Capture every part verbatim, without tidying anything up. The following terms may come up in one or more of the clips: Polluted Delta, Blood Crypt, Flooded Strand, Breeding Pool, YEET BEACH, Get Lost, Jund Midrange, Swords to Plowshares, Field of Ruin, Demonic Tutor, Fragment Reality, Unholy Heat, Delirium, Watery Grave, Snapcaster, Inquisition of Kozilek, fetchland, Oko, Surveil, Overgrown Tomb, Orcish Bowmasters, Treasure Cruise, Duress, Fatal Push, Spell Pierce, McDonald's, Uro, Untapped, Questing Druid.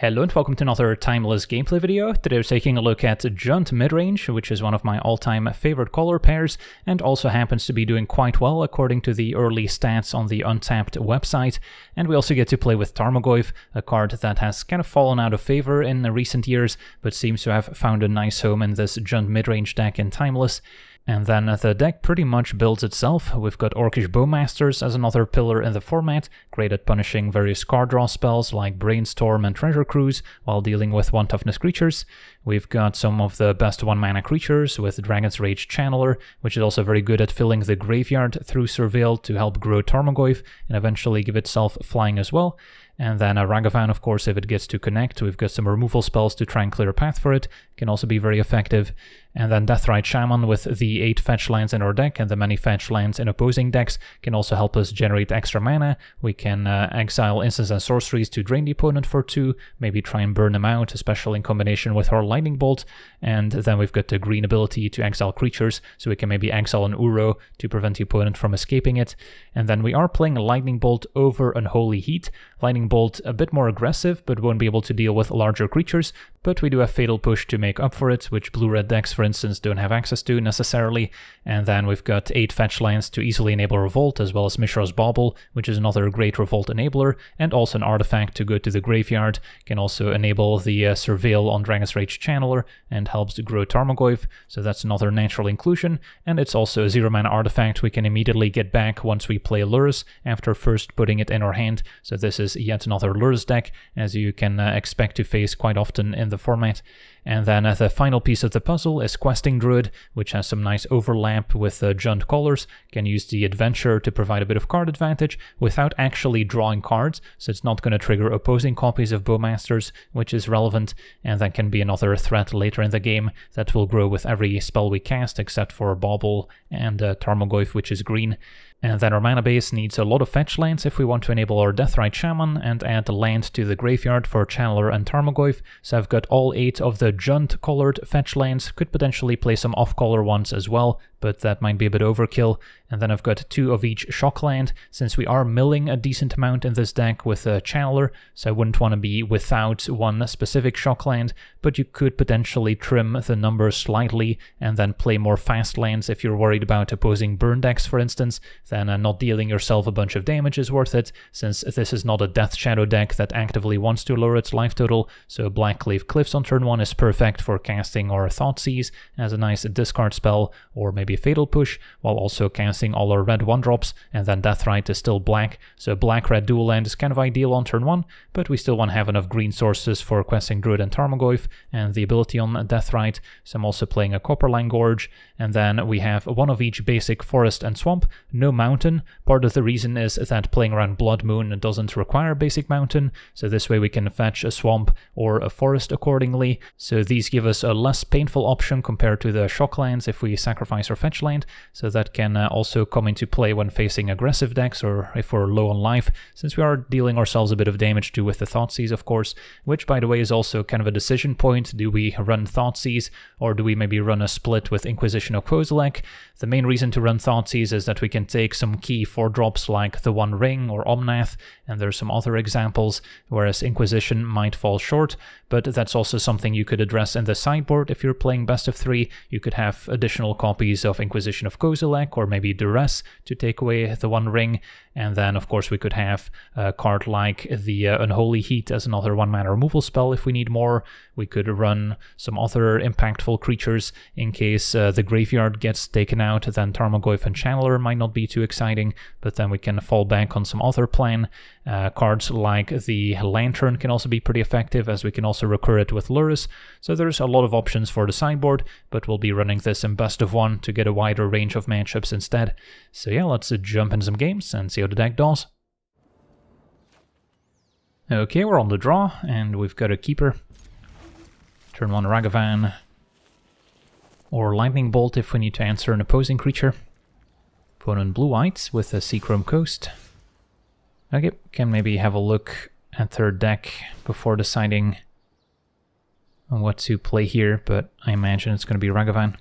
Hello and welcome to another Timeless gameplay video. Today we're taking a look at Jund Midrange, which is one of my all-time favorite color pairs, and also happens to be doing quite well according to the early stats on the Untapped website. And we also get to play with Tarmogoyf, a card that has kind of fallen out of favor in the recent years, but seems to have found a nice home in this Jund Midrange deck in Timeless. And then the deck pretty much builds itself. We've got Orcish Bowmasters as another pillar in the format, great at punishing various card draw spells like Brainstorm and Treasure Cruise while dealing with one toughness creatures. We've got some of the best one mana creatures with Dragon's Rage Channeler, which is also very good at filling the graveyard through Surveil to help grow Tarmogoyf and eventually give itself flying as well. And then a Ragavan, of course, if it gets to connect. We've got some removal spells to try and clear a path for it, can also be very effective. And then Deathrite Shaman with the eight fetchlands in our deck and the many fetchlands in opposing decks can also help us generate extra mana. We can uh, exile instants and sorceries to drain the opponent for two, maybe try and burn them out, especially in combination with our Lightning Bolt. And then we've got the green ability to exile creatures, so we can maybe exile an Uro to prevent the opponent from escaping it. And then we are playing Lightning Bolt over Unholy Heat. Lightning Bolt a bit more aggressive, but won't be able to deal with larger creatures, but we do have Fatal Push to make up for it, which blue-red decks, for instance, don't have access to necessarily. And then we've got eight fetch lands to easily enable Revolt, as well as Mishra's Bauble, which is another great Revolt enabler, and also an artifact to go to the graveyard, can also enable the uh, Surveil on Dragon's Rage Channeler, and helps to grow Tarmogoyf, so that's another natural inclusion, and it's also a zero-mana artifact we can immediately get back once we play Lurrus, after first putting it in our hand, so this is yet another Lurrus deck, as you can uh, expect to face quite often in the format. And then uh, the final piece of the puzzle is Questing Druid, which has some nice overlap with uh, Jund colors, can use the adventure to provide a bit of card advantage without actually drawing cards, so it's not going to trigger opposing copies of Bowmasters, which is relevant, and that can be another threat later in the game that will grow with every spell we cast except for Bauble and uh, Tarmogoyf, which is green. And then our mana base needs a lot of fetch lands if we want to enable our Deathrite Shaman and add land to the graveyard for Channeler and Tarmogoyf, so I've got all eight of the Jund-colored fetch lands, could potentially play some off-color ones as well, but that might be a bit overkill. And then I've got two of each shock land, since we are milling a decent amount in this deck with a Channeler, so I wouldn't want to be without one specific shock land, but you could potentially trim the numbers slightly and then play more fast lands if you're worried about opposing burn decks, for instance. Then uh, not dealing yourself a bunch of damage is worth it, since this is not a Death Shadow deck that actively wants to lower its life total, so Blackclave Cliffs on turn one is perfect for casting or Thoughtseize as a nice discard spell, or maybe Fatal Push, while also casting all our red one drops, and then Deathrite is still black, so black-red dual land is kind of ideal on turn one, but we still want to have enough green sources for Questing Druid and Tarmogoyf, and the ability on Deathrite, so I'm also playing a Copperline Gorge, and then we have one of each basic forest and swamp, no mountain. Part of the reason is that playing around Blood Moon doesn't require basic mountain, so this way we can fetch a swamp or a forest accordingly, so these give us a less painful option compared to the shock lands if we sacrifice our fetch land, so that can uh, also come into play when facing aggressive decks or if we're low on life, since we are dealing ourselves a bit of damage too with the Thoughtseize, of course, which by the way is also kind of a decision point. Do we run Thoughtseize or do we maybe run a split with Inquisition of Kozilek? The main reason to run Thoughtseize is that we can take some key four drops like the One Ring or Omnath, and there's some other examples, whereas Inquisition might fall short, but that's also something you could address in the sideboard if you're playing best of three. You could have additional copies of Of Inquisition of Kozilek, or maybe Duress to take away the One Ring, and then of course we could have a card like the uh, Unholy Heat as another one mana removal spell if we need more. We could run some other impactful creatures in case uh, the graveyard gets taken out, then Tarmogoyf and Channeler might not be too exciting, but then we can fall back on some other plan. Uh, cards like the Lantern can also be pretty effective, as we can also recur it with Lurrus, so there's a lot of options for the sideboard, but we'll be running this in best of one to get a wider range of matchups instead. So yeah, let's jump in some games and see how the deck does. Okay, we're on the draw, and we've got a keeper. Turn one Ragavan, or Lightning Bolt if we need to answer an opposing creature. Opponent blue-whites with a Seachrome Coast. Okay, can maybe have a look at their deck before deciding on what to play here, but I imagine it's going to be Ragavan.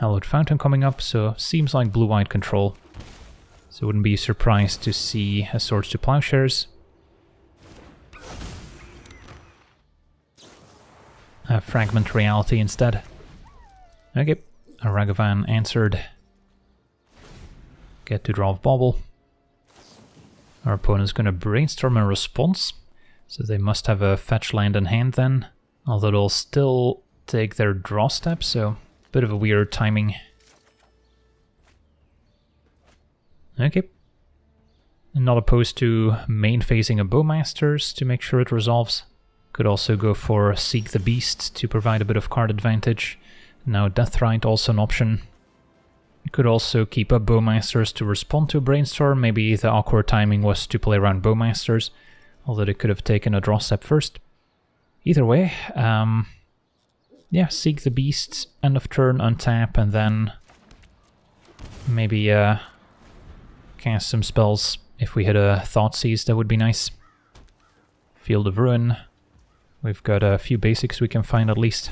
Hallowed Fountain coming up, so seems like blue-white control. So wouldn't be surprised to see a Swords to Plowshares. A Fragment Reality instead. Okay, a Ragavan answered. Get to draw a Bauble. Our opponent's going to Brainstorm a response, so they must have a fetch land in hand then, although they'll still take their draw step, so bit of a weird timing. Okay. Not opposed to main phasing a Bowmasters to make sure it resolves. Could also go for Seek the Beast to provide a bit of card advantage. Now Deathrite also an option. Could also keep up Bowmasters to respond to Brainstorm. Maybe the awkward timing was to play around Bowmasters, although they could have taken a draw step first. Either way, um, yeah, Seek the Beast, end of turn, untap, and then maybe uh, cast some spells. If we hit a Thoughtseize, that would be nice. Field of Ruin. We've got a few basics we can find at least.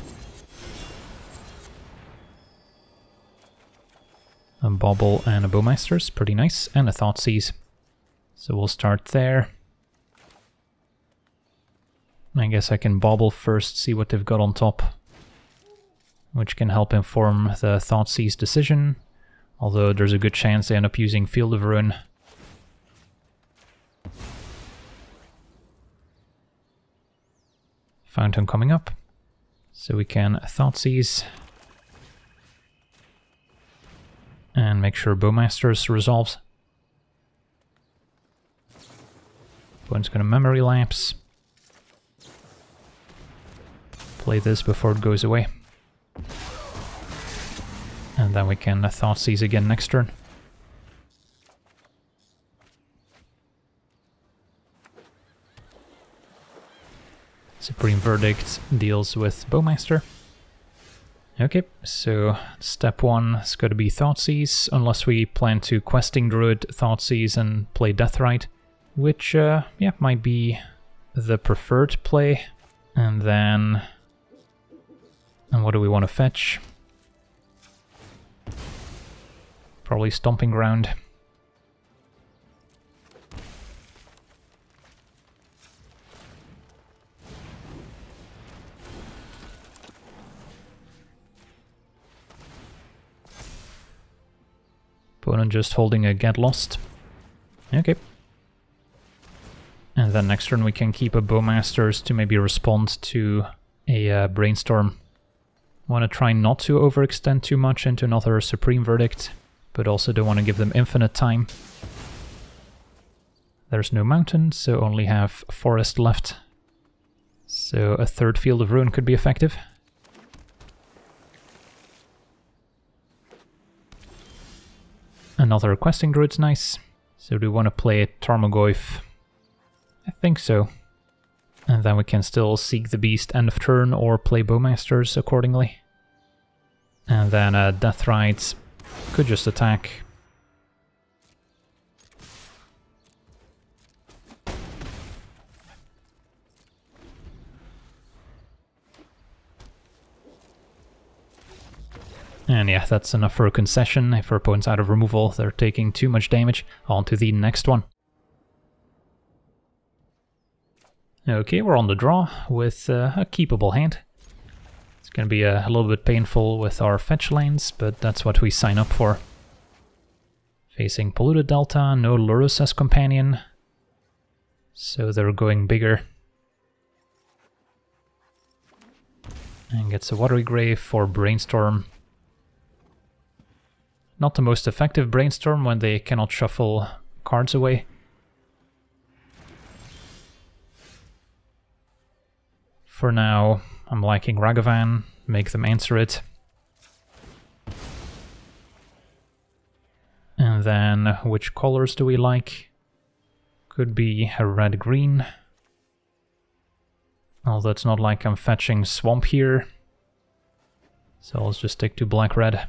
A Bauble and a Bowmasters, pretty nice, and a Thoughtseize. So we'll start there. I guess I can Bauble first, see what they've got on top, which can help inform the Thoughtseize decision, although there's a good chance they end up using Field of Ruin. Fountain coming up, so we can Thoughtseize. And make sure Bowmasters resolves. Opponent's gonna Memory Lapse. Play this before it goes away. And then we can Thoughtseize again next turn. Supreme Verdict deals with Bowmaster. Okay, so step one is going to be Thoughtseize, unless we plan to Questing Druid, Thoughtseize, and play Deathrite, which, uh, yeah, might be the preferred play. And then... and what do we want to fetch? Probably Stomping Ground. Opponent just holding a Get Lost. Okay. And then next turn we can keep a Bowmasters to maybe respond to a uh, Brainstorm. Want to try not to overextend too much into another Supreme Verdict, but also don't want to give them infinite time. There's no mountain, so only have forest left. So a third Field of Ruin could be effective. Another Questing Druid's nice. So do we want to play Tarmogoyf? I think so. And then we can still Seek the Beast end of turn or play Bowmasters accordingly. And then uh, Deathrite could just attack. And yeah, that's enough for a concession. If our opponent's out of removal, they're taking too much damage. On to the next one. Okay, we're on the draw with uh, a keepable hand. It's gonna be a, a little bit painful with our fetch lanes, but that's what we sign up for. Facing Polluted Delta, no Lurrus as companion. So they're going bigger. And gets a Watery Grave for Brainstorm. Not the most effective Brainstorm when they cannot shuffle cards away. For now, I'm liking Ragavan, make them answer it. And then, which colors do we like? Could be a red-green. Although it's not like I'm fetching Swamp here. So let's just stick to black-red.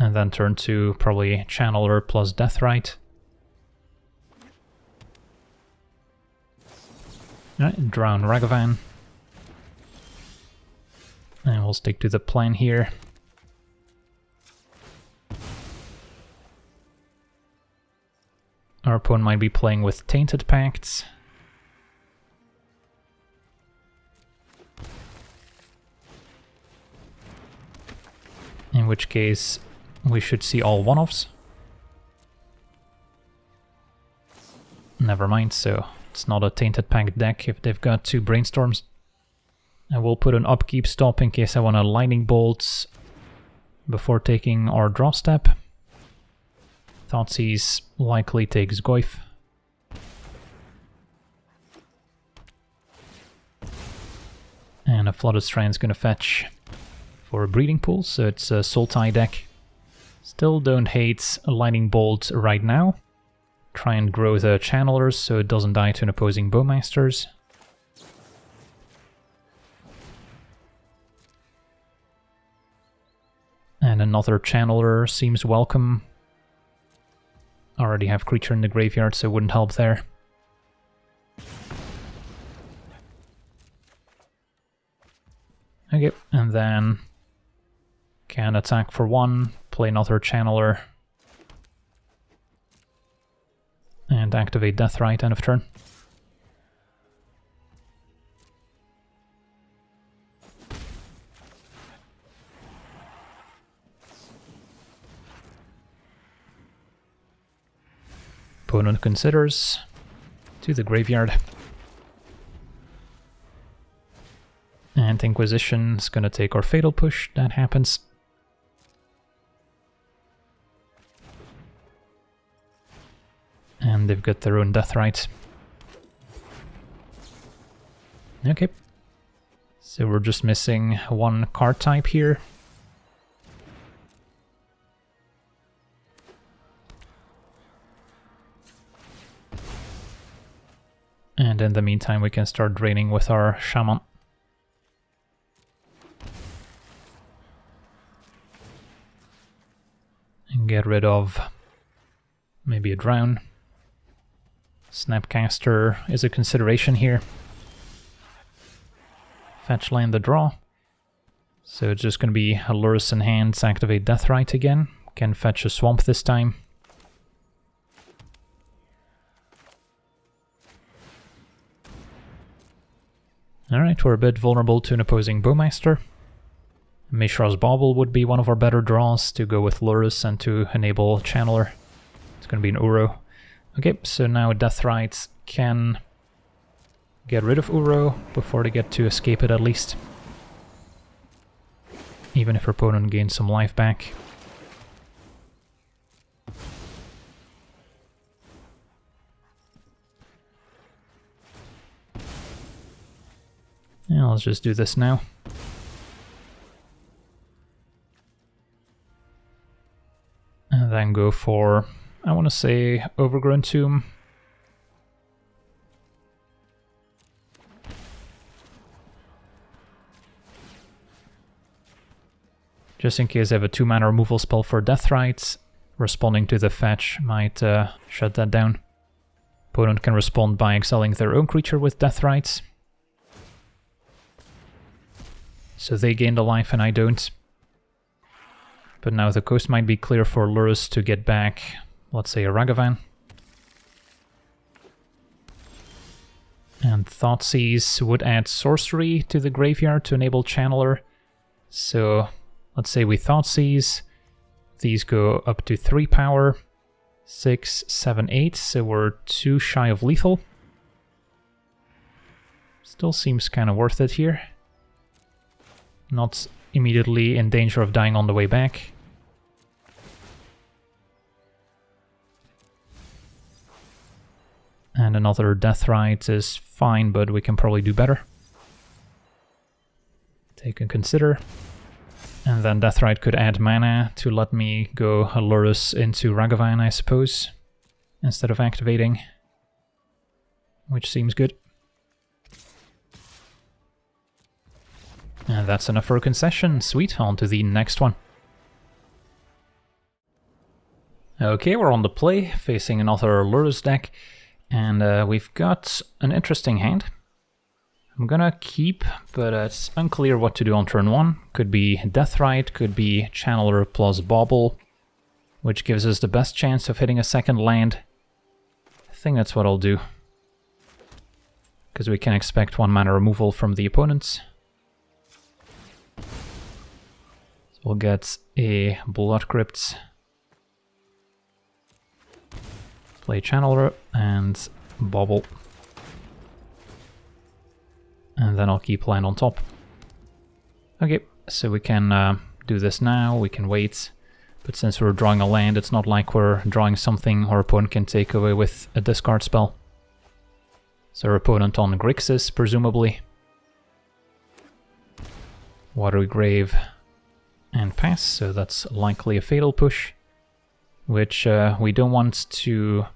And then turn to probably Channeler plus Deathrite. All right, drown Ragavan. And we'll stick to the plan here. Our opponent might be playing with Tainted Pacts. In which case, we should see all one-offs. Never mind, so it's not a Tainted Pact deck if they've got two Brainstorms. And we'll put an upkeep stop in case I want a Lightning Bolt before taking our draw step. Thoughtseize likely takes Goyf. And a Flooded Strand is going to fetch for a Breeding Pool, so it's a Soul-Tie deck. Still don't hate a Lightning Bolt right now. Try and grow the Channelers so it doesn't die to an opposing Bowmasters. And another Channeler seems welcome. Already have creature in the graveyard, so it wouldn't help there. Okay, and then can attack for one, play another Channeler, and activate Deathrite end of turn. Opponent considers, to the graveyard. And Inquisition is going to take our Fatal Push, that happens. And they've got their own Deathrite. Okay. So we're just missing one card type here. And in the meantime, we can start draining with our Shaman. And get rid of maybe a Drown. Snapcaster is a consideration here. Fetchland the draw. So it's just going to be a Lurrus in hand, activate Deathrite again. Can fetch a Swamp this time. Alright, we're a bit vulnerable to an opposing Bowmaster. Mishra's Bauble would be one of our better draws to go with Lurrus and to enable Channeler. It's going to be an Uro. Okay, so now Deathrite can get rid of Uro before they get to escape it at least. Even if her opponent gains some life back. Yeah, let's just do this now. And then go for, I want to say, Overgrown Tomb. Just in case I have a two-mana removal spell for Deathrite, responding to the fetch might uh, shut that down. Opponent can respond by exiling their own creature with Deathrite. So they gain the life and I don't. But now the coast might be clear for Lurrus to get back, let's say, a Ragavan. And Thoughtseize would add sorcery to the graveyard to enable Channeler. So let's say we Thoughtseize. These go up to three power. Six, seven, eight. So we're two shy of lethal. Still seems kind of worth it here. Not immediately in danger of dying on the way back. And another Deathrite is fine, but we can probably do better. Take and consider. And then Deathrite could add mana to let me go Lurrus into Ragavan, I suppose, instead of activating, which seems good. And that's enough for a concession. Sweet, on to the next one. Okay, we're on the play, facing another Lurrus deck, and uh, we've got an interesting hand. I'm gonna keep, but uh, it's unclear what to do on turn one. Could be Deathrite, could be Channeler plus Bauble, which gives us the best chance of hitting a second land. I think that's what I'll do, because we can expect one mana removal from the opponents. So we'll get a Blood Crypt, play Channeler and Bauble. And then I'll keep land on top. Okay, so we can uh, do this now, we can wait. But since we're drawing a land, it's not like we're drawing something our opponent can take away with a discard spell. So our opponent on Grixis, presumably. Watery Grave and pass, so that's likely a Fatal Push. Which uh, we don't want to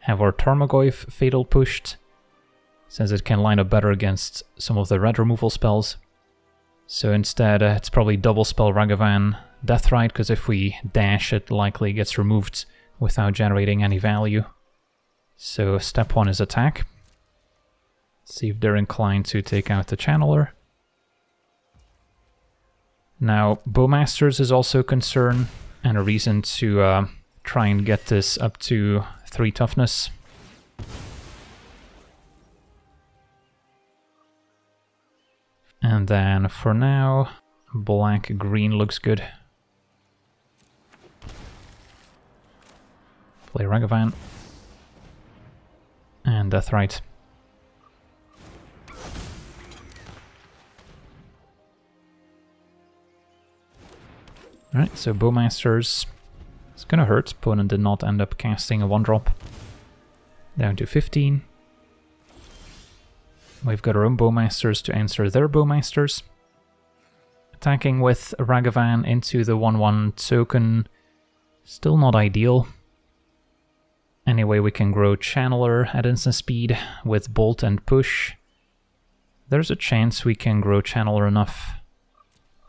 have our Tarmogoyf Fatal Pushed, since it can line up better against some of the red removal spells. So instead, uh, it's probably double spell Ragavan Deathrite, because if we dash, it likely gets removed without generating any value. So step one is attack. See if they're inclined to take out the Channeler. Now, Bowmasters is also a concern, and a reason to uh, try and get this up to three toughness. And then for now, black green looks good. Play Ragavan. And Deathrite. Alright, so Bowmasters. It's gonna hurt. Opponent did not end up casting a one drop. Down to fifteen. We've got our own Bowmasters to answer their Bowmasters. Attacking with Ragavan into the one one token, still not ideal. Anyway, we can grow Channeler at instant speed with Bolt and Push. There's a chance we can grow Channeler enough.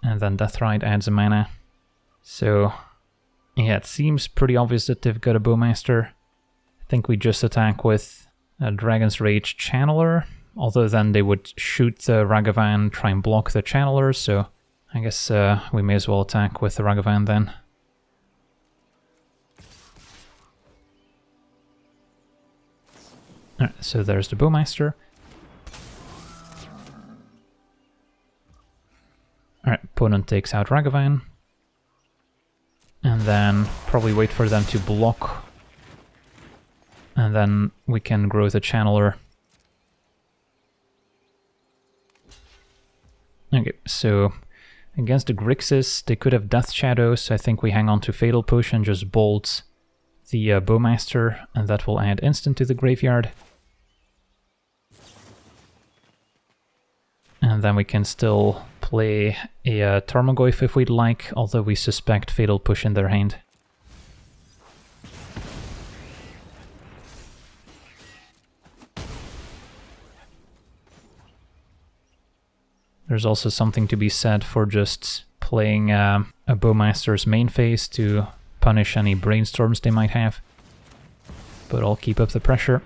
And then Deathrite adds a mana. So, yeah, it seems pretty obvious that they've got a Bowmaster. I think we just attack with a Dragon's Rage Channeler. Although then they would shoot the Ragavan, try and block the Channeler, so I guess uh, we may as well attack with the Ragavan then. Alright, so there's the Bowmaster. Alright, opponent takes out Ragavan. And then probably wait for them to block. And then we can grow the Channeler. Okay, so against the Grixis, they could have Death Shadow, so I think we hang on to Fatal Push and just bolt the uh, Bowmaster, and that will add instant to the graveyard. And then we can still play a uh, Tarmogoyf if we'd like, although we suspect Fatal Push in their hand. There's also something to be said for just playing uh, a Bowmaster's main phase to punish any Brainstorms they might have. But I'll keep up the pressure.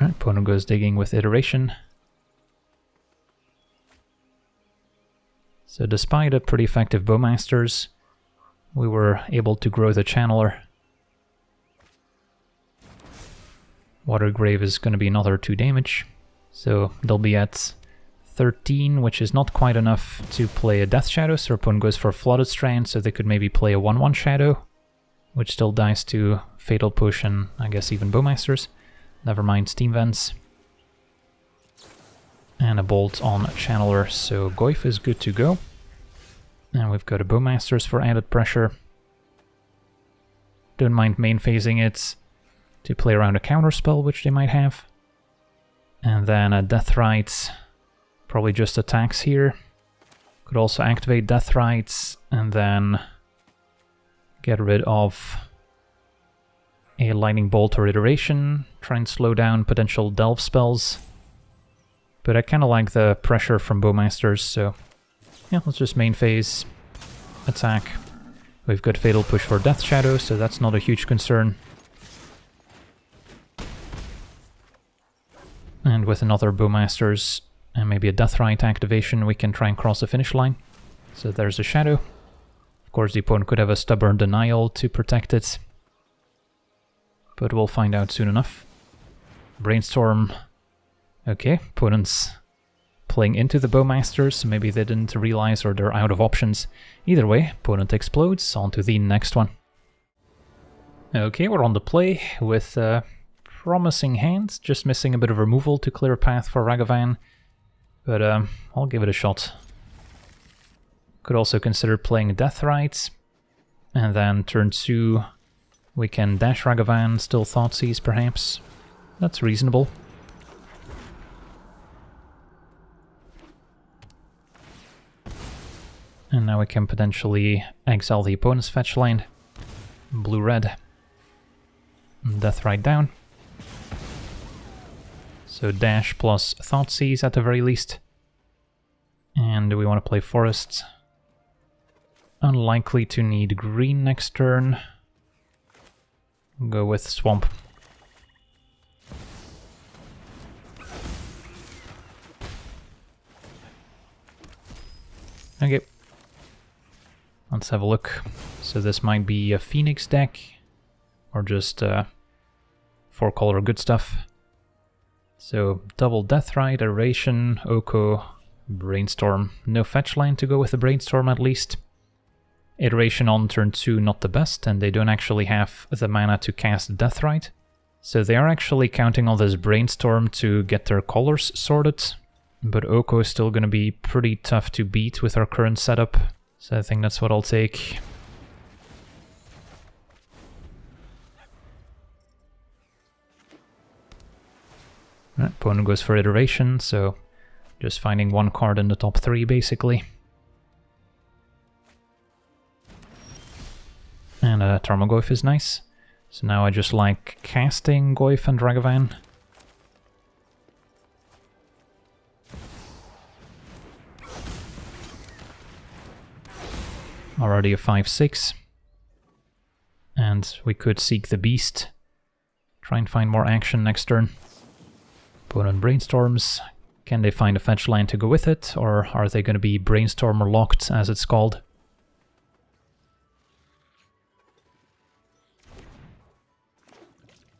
Alright, opponent goes digging with Iteration. So despite a pretty effective Bowmasters, we were able to grow the Channeler. Water Grave is going to be another two damage. So they'll be at thirteen, which is not quite enough to play a Death Shadow, so opponent goes for Flooded Strand, so they could maybe play a one one Shadow, which still dies to Fatal Push and I guess even Bowmasters. Never mind, Steam Vents. And a Bolt on Channeler, so Goyf is good to go. And we've got a Bowmasters for added pressure. Don't mind main phasing it to play around a counterspell, which they might have. And then uh, Deathrite probably just attacks here. Could also activate Deathrite and then get rid of a Lightning Bolt or Iteration. Try and slow down potential delve spells. But I kind of like the pressure from Bowmasters, so yeah, let's just main phase, attack. We've got Fatal Push for Death Shadow, so that's not a huge concern. And with another Bowmasters and maybe a Deathrite activation, we can try and cross the finish line. So there's a Shadow. Of course, the opponent could have a Stubborn Denial to protect it, but we'll find out soon enough. Brainstorm. Okay, opponents playing into the Bowmasters. Maybe they didn't realize or they're out of options. Either way, opponent explodes. On to the next one. Okay, we're on the play with a promising hand. Just missing a bit of removal to clear a path for Ragavan. But um, I'll give it a shot. Could also consider playing Deathrite. And then turn two, we can dash Ragavan, still Thoughtseize perhaps. That's reasonable. And now we can potentially exile the opponent's fetch land. Blue-red. Deathrite down. So dash plus Thoughtseize at the very least. And we want to play forests. Unlikely to need green next turn. Go with swamp. Okay. Let's have a look. So this might be a Phoenix deck, or just uh, four color good stuff. So double Deathrite, Iteration, Oko, Brainstorm. No fetch land to go with the Brainstorm at least. Iteration on turn two, not the best, and they don't actually have the mana to cast Deathrite. So they are actually counting on this Brainstorm to get their colors sorted, but Oko is still going to be pretty tough to beat with our current setup. So I think that's what I'll take. Right, opponent goes for Iteration, so just finding one card in the top three, basically. And uh, Tarmogoyf is nice. So now I just like casting Goyf and Ragavan. Already a five six. And we could seek the beast. Try and find more action next turn. Opponent brainstorms. Can they find a fetch land to go with it, or are they going to be brainstormer locked, as it's called?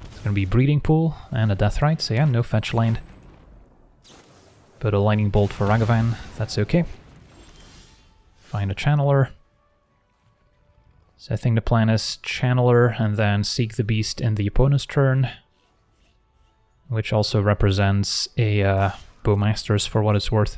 It's going to be breeding pool and a Deathrite, so yeah, no fetch land. But a lightning bolt for Ragavan, that's okay. Find a channeler. So I think the plan is Channeler and then Seek the Beast in the opponent's turn, which also represents a uh, Bowmasters for what it's worth.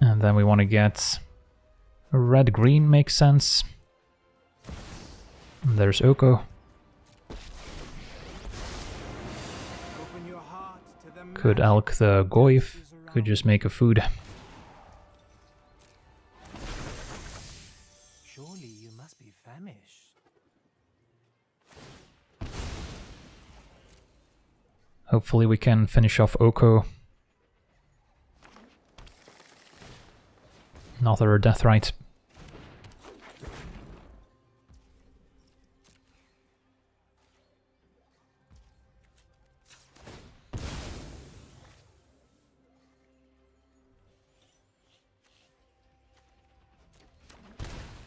And then we want to get red-green, makes sense. And there's Oko. Could Alk the Goyf, could just make a food. Surely you must be famished. Hopefully we can finish off Oko. Another Deathrite.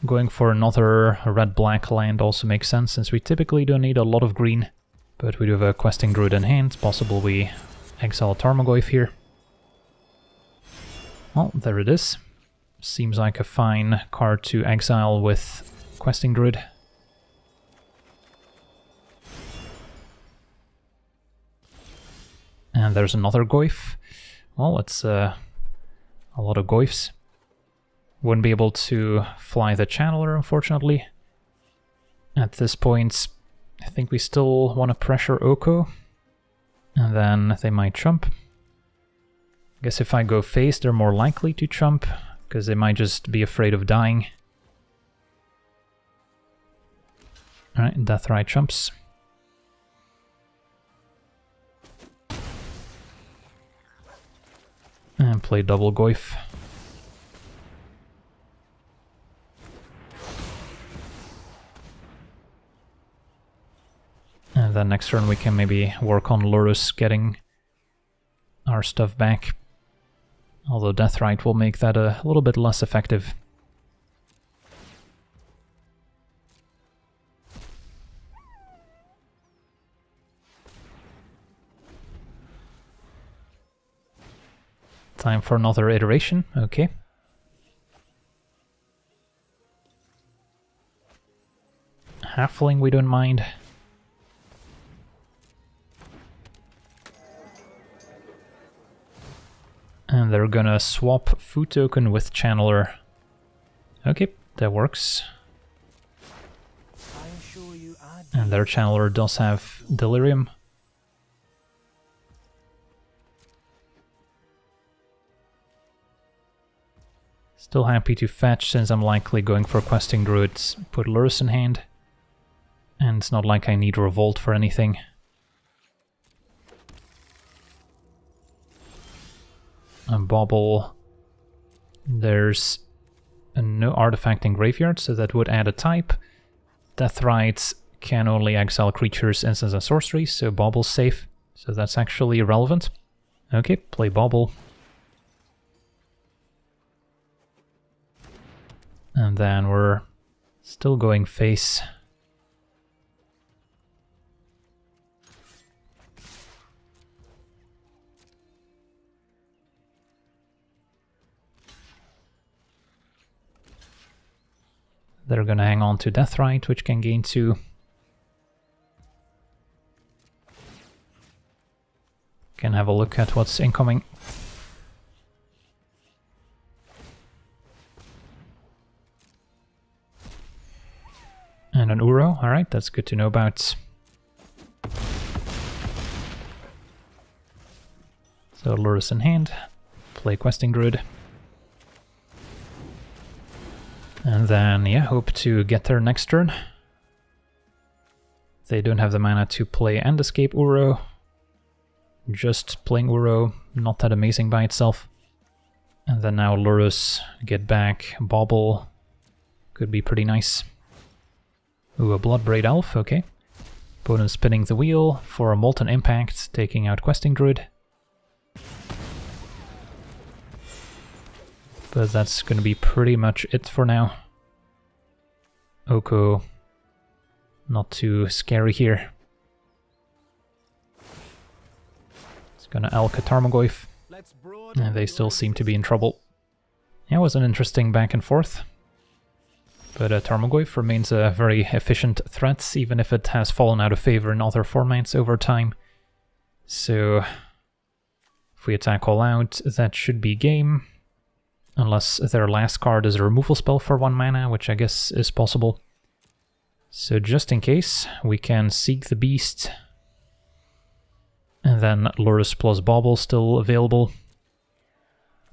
Going for another red-black land also makes sense, since we typically don't need a lot of green. But we do have a Questing Druid in hand. It's possible we exile Tarmogoyf here. Well, there it is. Seems like a fine card to exile with Questing Druid. And there's another Goyf. Well, it's uh, a lot of Goyfs. Wouldn't be able to fly the Channeler, unfortunately. At this point, I think we still want to pressure Oko. And then they might chump. I guess if I go face, they're more likely to chump, because they might just be afraid of dying. Alright, Deathrite chumps. And play double Goyf. then next turn we can maybe work on Lurrus getting our stuff back. Although Deathrite will make that a little bit less effective. Time for another iteration, okay. Halfling we don't mind. And they're gonna swap food token with channeler. Okay, that works. And their channeler does have delirium. Still happy to fetch, since I'm likely going for Questing Druids, put Lurrus in hand. And it's not like I need Revolt for anything. A Bauble. There's a no artifact in graveyard, so that would add a type. Deathrite can only exile creatures, instants and sorceries, so Bauble's safe. So that's actually relevant. Okay, play Bauble. And then we're still going face. They're gonna hang on to Deathrite, which can gain two. Can have a look at what's incoming. And an Uro, alright, that's good to know about. So Lurrus in hand, play Questing Druid. And then, yeah, hope to get there next turn. They don't have the mana to play and escape Uro. Just playing Uro, not that amazing by itself. And then now Lurrus, get back, Bauble, could be pretty nice. Ooh, a Bloodbraid Elf, okay. Opponent spinning the wheel for a Molten Impact, taking out Questing Druid. But that's gonna be pretty much it for now. Oko, not too scary here. It's gonna Elk a Tarmogoyf, and they still seem to be in trouble. Yeah, it was an interesting back and forth. But uh, Tarmogoyf remains a very efficient threat, even if it has fallen out of favor in other formats over time. So if we attack all out, that should be game. Unless their last card is a removal spell for one mana, which I guess is possible. So just in case, we can Seek the Beast. And then Lurrus plus Bauble still available.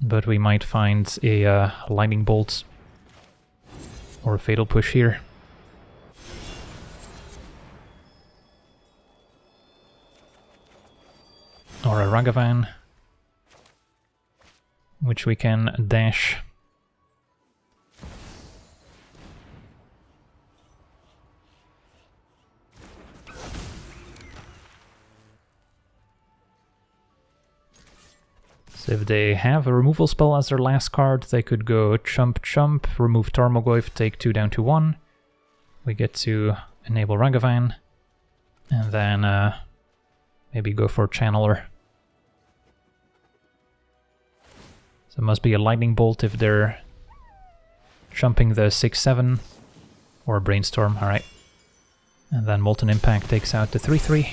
But we might find a uh, Lightning Bolt. Or a Fatal Push here. Or a Ragavan, which we can dash. So if they have a removal spell as their last card, they could go chump chump, remove Tarmogoyf, take two down to one. We get to enable Ragavan, and then uh, maybe go for Channeler. So it must be a Lightning Bolt if they're chumping the six seven, or a Brainstorm, alright. And then Molten Impact takes out the three three.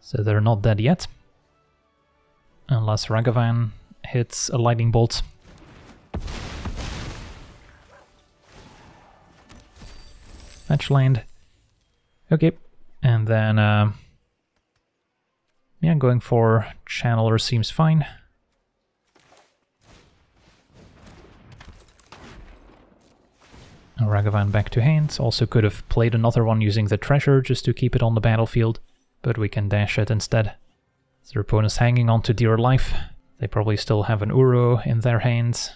So they're not dead yet, unless Ragavan hits a Lightning Bolt. Fetchland. Okay, and then, uh, yeah, going for Channeler seems fine. Ragavan back to hand, also could have played another one using the treasure just to keep it on the battlefield. But we can dash it instead. So their opponent's hanging on to dear life. They probably still have an Uro in their hands.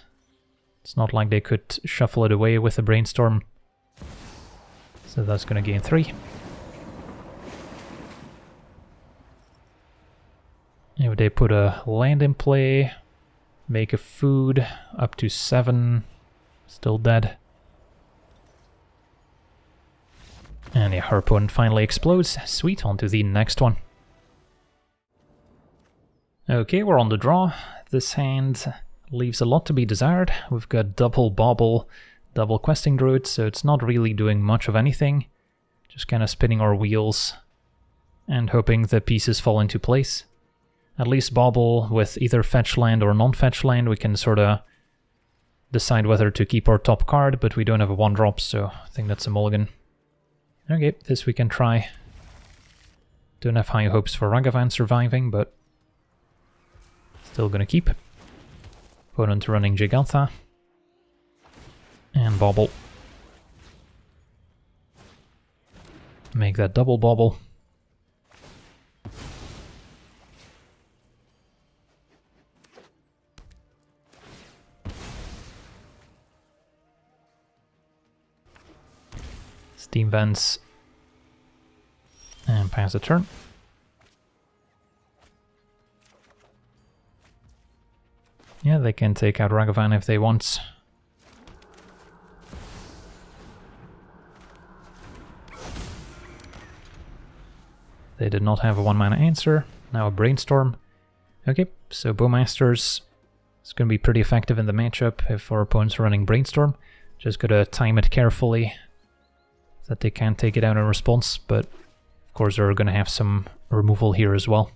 It's not like they could shuffle it away with a Brainstorm. So that's going to gain three. If they put a land in play, make a food up to seven, still dead. And yeah, Harpoon finally explodes. Sweet, on to the next one. Okay, we're on the draw. This hand leaves a lot to be desired. We've got double Bauble, double Questing Druid, so it's not really doing much of anything. Just kind of spinning our wheels and hoping the pieces fall into place. At least Bauble, with either fetchland or non-fetchland, we can sort of decide whether to keep our top card, but we don't have a one-drop, so I think that's a mulligan. Okay, this we can try. Don't have high hopes for Ragavan surviving, but still gonna keep. Opponent running Gigantha. And Bauble. Make that double Bauble. Steam Vents. And pass the turn. Yeah, they can take out Ragavan if they want. They did not have a one-mana answer. Now a Brainstorm. Okay, so Bowmasters is going to be pretty effective in the matchup if our opponent's running Brainstorm. Just gotta time it carefully so that they can't take it out in response, but of course they're going to have some removal here as well.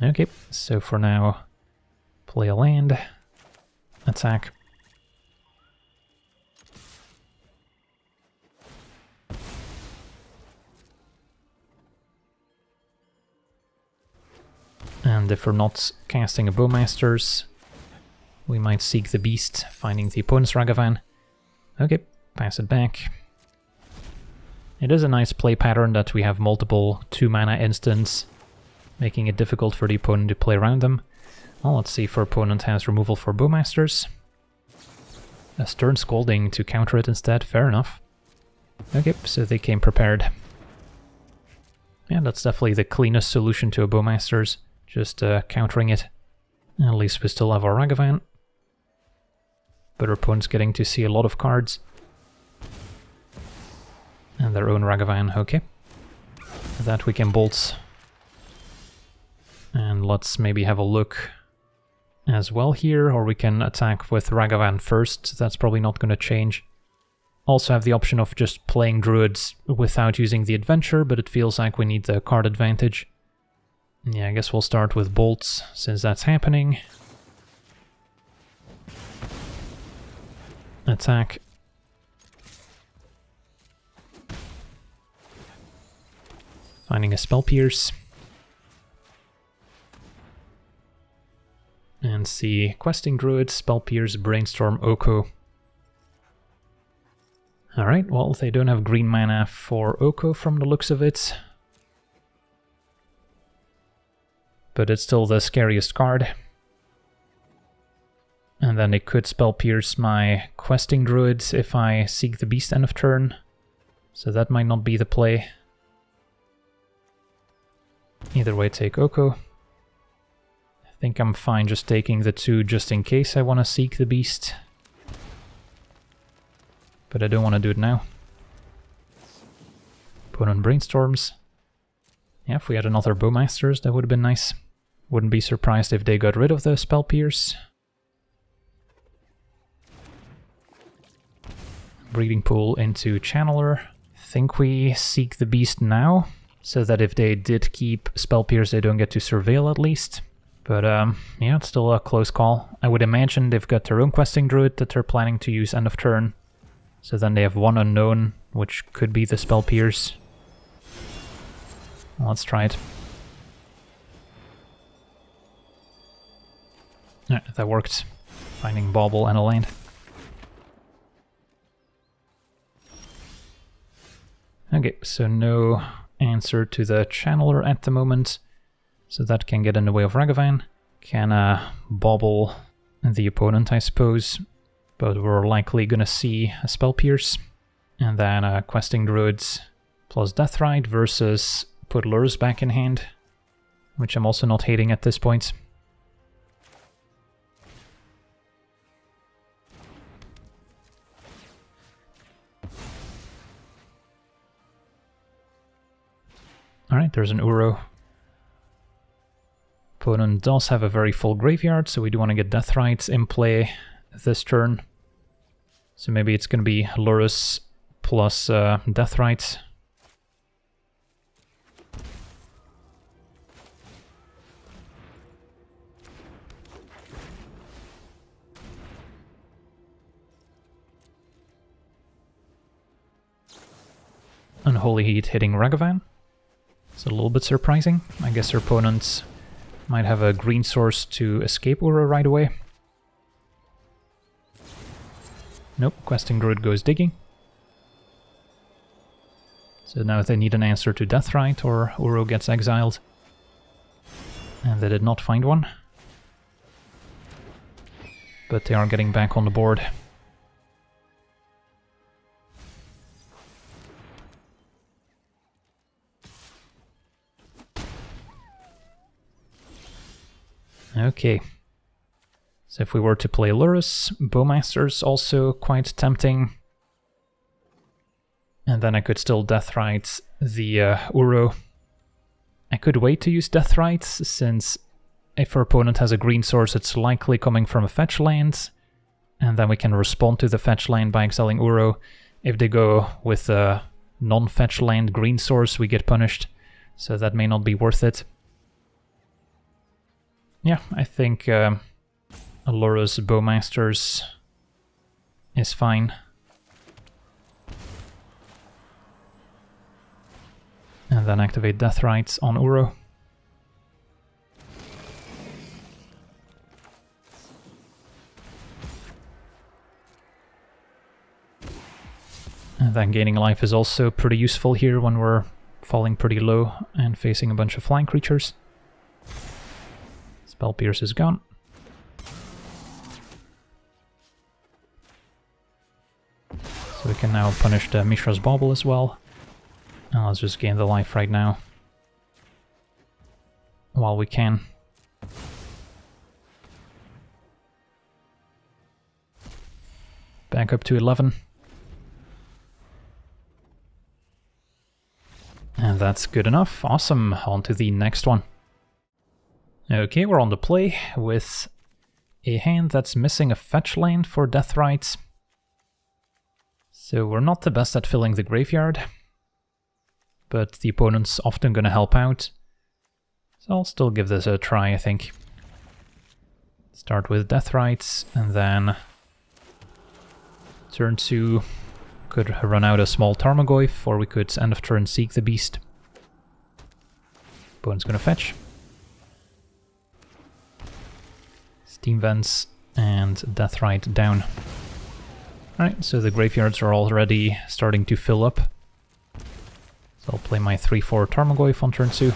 Okay, so for now, play a land, attack. And if we're not casting a Bowmasters, we might seek the Beast, finding the opponent's Ragavan. Okay, pass it back. It is a nice play pattern that we have multiple two-mana instants, making it difficult for the opponent to play around them. Well, let's see if our opponent has removal for Bowmasters. A Stern Scolding to counter it instead, fair enough. Okay, so they came prepared. Yeah, that's definitely the cleanest solution to a Bowmasters, just uh, countering it. At least we still have our Ragavan. But our opponent's getting to see a lot of cards. And their own Ragavan, okay. That we can bolt. And let's maybe have a look as well here, or we can attack with Ragavan first. That's probably not going to change. Also have the option of just playing Druids without using the adventure, but it feels like we need the card advantage. Yeah, I guess we'll start with Bolts, since that's happening. Attack. Finding a Spell Pierce. And see Questing Druid, Spell Pierce, Brainstorm, Oko. Alright, well, they don't have green mana for Oko from the looks of it. But it's still the scariest card. And then it could Spell Pierce my Questing Druid if I seek the Beast end of turn. So that might not be the play. Either way, take Oko. I think I'm fine just taking the two just in case I want to seek the Beast. But I don't want to do it now. Put on Brainstorms. Yeah, if we had another Bowmasters, that would have been nice. Wouldn't be surprised if they got rid of the Spell Pierce. Breeding Pool into Channeler. Think we seek the Beast now, so that if they did keep Spell Pierce, they don't get to Surveil at least. But um, yeah, it's still a close call. I would imagine they've got their own Questing Druid that they're planning to use end of turn. So then they have one unknown, which could be the Spell Pierce. Let's try it. Yeah, that worked. Finding Bauble and a land. Okay, so no answer to the Channeler at the moment. So that can get in the way of Ragavan. Can uh, Bauble the opponent, I suppose. But we're likely going to see a Spell Pierce, and then uh, Questing Druids plus Deathrite versus put Lurrus back in hand, which I'm also not hating at this point. Alright, there's an Uro. Opponent does have a very full graveyard, so we do want to get Deathrite in play this turn. So maybe it's going to be Lurrus plus uh, Deathrite. Unholy Heat hitting Ragavan. It's a little bit surprising. I guess her opponents might have a green source to escape Uro right away. Nope, Questing Druid goes digging. So now they need an answer to Deathrite or Uro gets exiled. And they did not find one. But they are getting back on the board. Okay. So if we were to play Lurrus, Bowmasters also quite tempting. And then I could still Deathrite the uh, Uro. I could wait to use Deathrite, since if our opponent has a green source, it's likely coming from a fetch land. And then we can respond to the fetch land by exiling Uro. If they go with a non-fetch land green source, we get punished. So that may not be worth it. Yeah, I think... Um, Lurrus Bowmasters is fine. And then activate Deathrite on Uro. And then gaining life is also pretty useful here when we're falling pretty low and facing a bunch of flying creatures. Spell Pierce is gone. So we can now punish the Mishra's Bauble as well. And let's just gain the life right now. While we can. Back up to eleven. And that's good enough. Awesome. On to the next one. Okay, we're on the play with a hand that's missing a fetch land for Deathrite. So we're not the best at filling the graveyard, but the opponent's often going to help out, so I'll still give this a try, I think. Start with Deathrite, and then turn two, could run out a small Tarmogoyf, or we could end of turn Seek the Beast. Opponent's going to fetch. Steam Vents, and Deathrite down. Alright, so the graveyards are already starting to fill up. So I'll play my three four Tarmogoyf on turn two.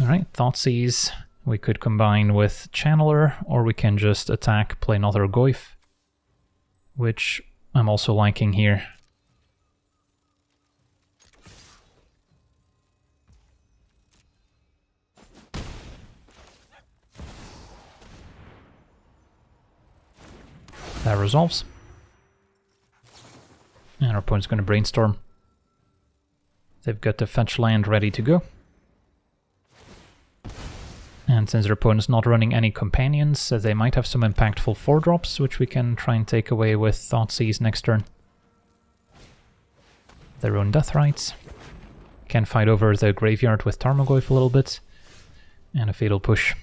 Alright, Thoughtseize. We could combine with Channeler, or we can just attack, play another Goyf, which I'm also liking here. That resolves. And our opponent's going to Brainstorm. They've got the fetch land ready to go. And since their opponent's not running any companions, they might have some impactful four drops, which we can try and take away with Thoughtseize next turn. Their own Deathrite. Can fight over the graveyard with Tarmogoyf a little bit. And a Fatal Push.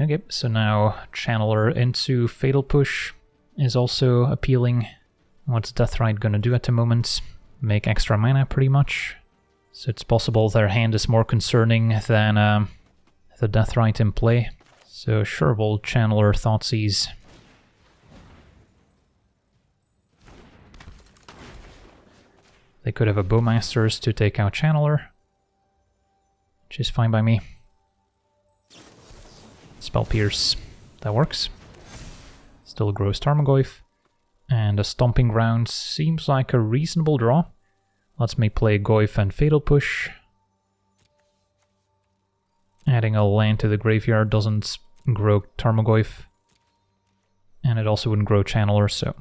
Okay, so now Channeler into Fatal Push is also appealing. What's Deathrite gonna do at the moment? Make extra mana, pretty much. So it's possible their hand is more concerning than um, the Deathrite in play. So sure, we'll Channeler Thoughtseize. They could have a Bowmasters to take out Channeler, which is fine by me. Spell Pierce, that works. Still grows Tarmogoyf. And a Stomping Ground seems like a reasonable draw. Lets me play Goyf and Fatal Push. Adding a land to the graveyard doesn't grow Tarmogoyf. And it also wouldn't grow Channeler, so...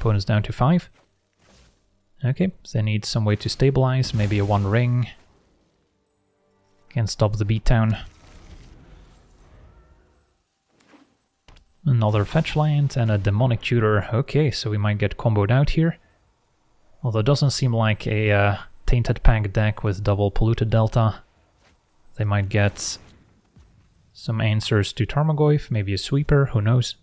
Opponent's down to five. Okay, so they need some way to stabilize, maybe a One Ring. Can't stop the beatdown. Another fetchland and a Demonic Tutor. Okay, so we might get comboed out here. Although it doesn't seem like a uh, Tainted Pack deck with double Polluted Delta. They might get some answers to Tarmogoyf, maybe a Sweeper, who knows.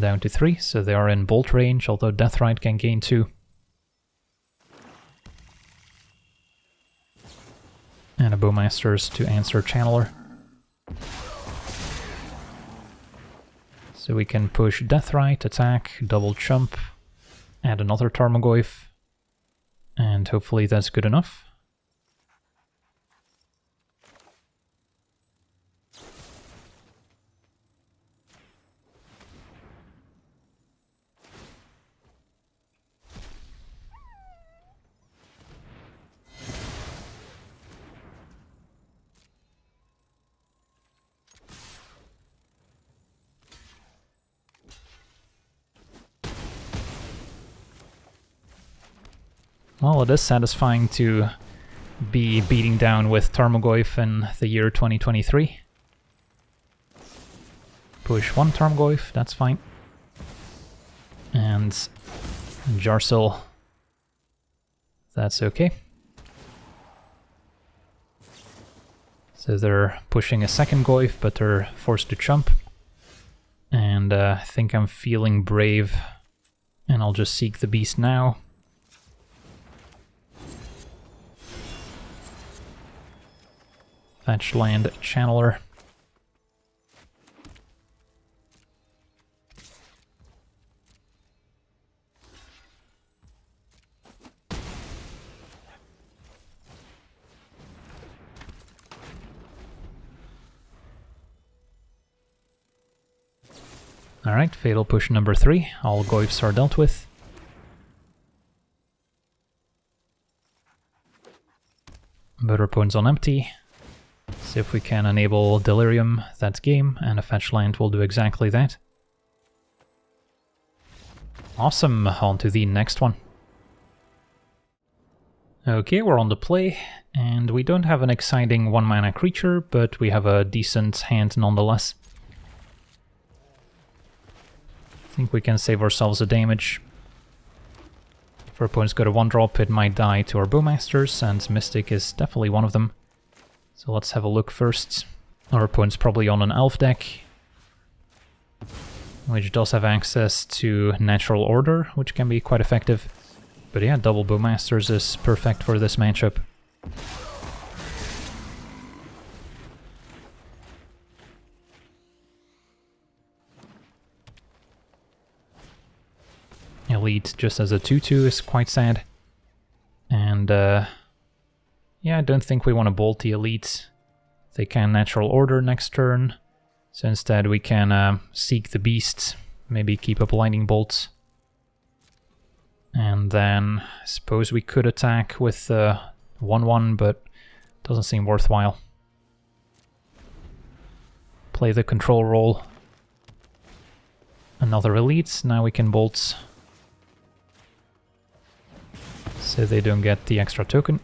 Down to three, so they are in bolt range, although Deathrite can gain two. And a Bowmasters to answer Channeler. So we can push Deathrite, attack, double chump, add another Tarmogoyf, and hopefully that's good enough. Well, it is satisfying to be beating down with Tarmogoyf in the year twenty twenty-three. Push one Tarmogoyf, that's fine. And Jarsil, that's okay. So they're pushing a second Goyf, but they're forced to chump. And uh, I think I'm feeling brave, and I'll just seek the beast now. Fetchland Channeler. Alright, Fatal Push number three. All Goyfs are dealt with. But our opponent's on empty. So if we can enable Delirium, that's game, and a fetch land will do exactly that. Awesome, on to the next one. Okay, we're on the play, and we don't have an exciting one mana creature, but we have a decent hand nonetheless. I think we can save ourselves the damage. If our opponent's got a one drop, it might die to our Bowmasters, and Mystic is definitely one of them. So let's have a look first. Our opponent's probably on an elf deck, which does have access to Natural Order, which can be quite effective. But yeah, double Bowmasters is perfect for this matchup. Elite just as a two two is quite sad. And uh... yeah, I don't think we want to bolt the elites. They can Natural Order next turn, so instead we can uh, seek the beasts, maybe keep up Lightning Bolts. And then I suppose we could attack with uh, one one, but doesn't seem worthwhile. Play the control roll. Another elite, now we can bolt. So they don't get the extra token.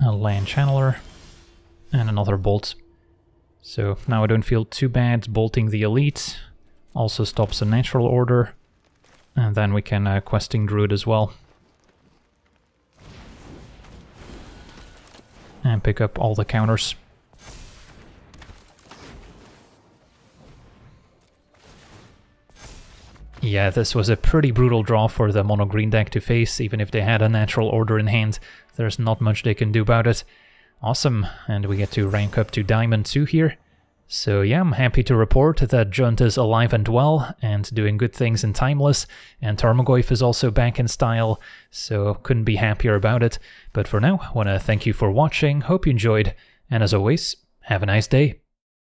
A land Channeler, and another bolt. So now I don't feel too bad bolting the elite. Also stops a Natural Order, and then we can uh, Questing Druid as well. And pick up all the counters. Yeah, this was a pretty brutal draw for the mono green deck to face. Even if they had a natural order in hand, there's not much they can do about it. Awesome, and we get to rank up to Diamond two here. So yeah, I'm happy to report that Jund is alive and well, and doing good things in Timeless, and Tarmogoyf is also back in style, so couldn't be happier about it. But for now, I want to thank you for watching, hope you enjoyed, and as always, have a nice day.